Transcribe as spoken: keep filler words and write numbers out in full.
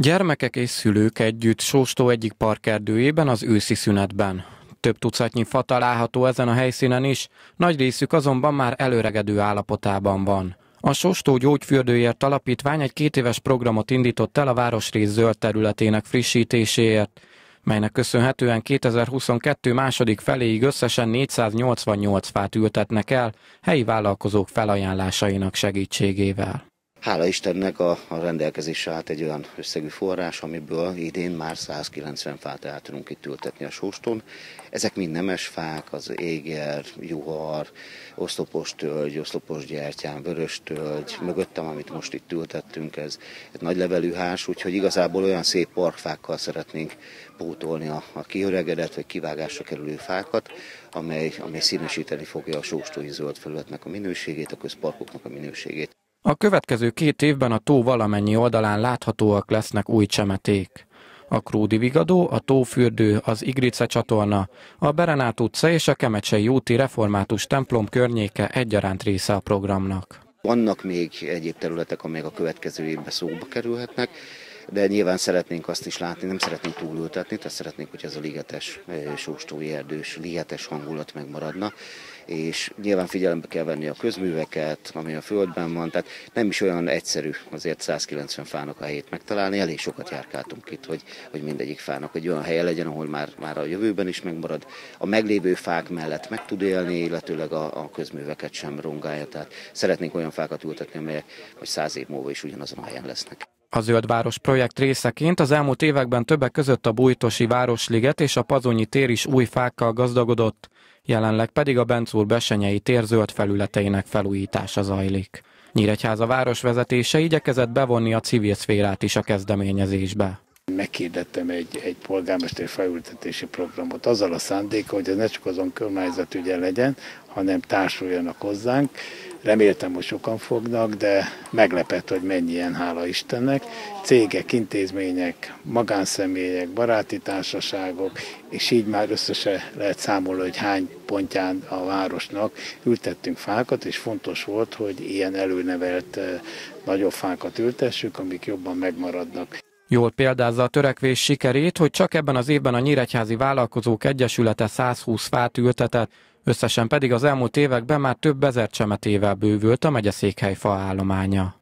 Gyermekek és szülők együtt Sóstó egyik parkerdőjében az őszi szünetben. Több tucatnyi fa található ezen a helyszínen is, nagy részük azonban már előregedő állapotában van. A Sóstó gyógyfürdőért alapítvány egy két éves programot indított el a városrész zöld területének frissítéséért, melynek köszönhetően kétezer-huszonkettő második feléig összesen négyszáznyolcvannyolc fát ültetnek el helyi vállalkozók felajánlásainak segítségével. Hála Istennek a, a rendelkezésre állt egy olyan összegű forrás, amiből idén már százkilencven fát el tudunk itt ültetni a Sóstón. Ezek mind nemes fák, az éger, juhar, oszlopos tölgy, oszlopos gyertyán, vörös tölgy, mögöttem, amit most itt ültettünk, ez egy nagy levelű hás, úgyhogy igazából olyan szép parkfákkal szeretnénk pótolni a, a kiöregedett vagy kivágásra kerülő fákat, amely, amely színesíteni fogja a sóstói zöld felületnek a minőségét, a közparkoknak a minőségét. A következő két évben a tó valamennyi oldalán láthatóak lesznek új csemeték. A Krúdi Vigadó, a Tófürdő, az Igrice csatorna, a Berenát utca és a Kemecsei úti református templom környéke egyaránt része a programnak. Vannak még egyéb területek, amelyek a következő évben szóba kerülhetnek, de nyilván szeretnénk azt is látni, nem szeretnénk túlültetni, tehát szeretnénk, hogy ez a ligetes, sóstói erdős, ligetes hangulat megmaradna, és nyilván figyelembe kell venni a közműveket, ami a földben van, tehát nem is olyan egyszerű azért százkilencven fának a helyét megtalálni, elég sokat járkáltunk itt, hogy, hogy mindegyik fának egy olyan helye legyen, ahol már, már a jövőben is megmarad, a meglévő fák mellett meg tud élni, illetőleg a, a közműveket sem rongálja, tehát szeretnénk olyan fákat ültetni, amelyek vagy száz év múlva is ugyanazon a helyen lesznek. A zöldváros projekt részeként az elmúlt években többek között a Bújtosi Városliget és a Pazonyi tér is új fákkal gazdagodott, jelenleg pedig a Benczúr besenyei tér zöld felületeinek felújítása zajlik. Nyíregyháza városvezetése igyekezett bevonni a civil szférát is a kezdeményezésbe. Meghirdettem egy, egy polgármester felültetési programot azzal a szándékkal, hogy ez ne csak azon kormányzat ügye legyen, hanem társuljanak hozzánk. Reméltem, hogy sokan fognak, de meglepett, hogy mennyien, hála Istennek. Cégek, intézmények, magánszemélyek, baráti társaságok, és így már összesen lehet számolni, hogy hány pontján a városnak ültettünk fákat, és fontos volt, hogy ilyen előnevelt nagyobb fákat ültessük, amik jobban megmaradnak. Jól példázza a törekvés sikerét, hogy csak ebben az évben a Nyíregyházi Vállalkozók Egyesülete százhúsz fát ültetett, összesen pedig az elmúlt években már több ezer csemetével bővült a megyeszékhely faállománya.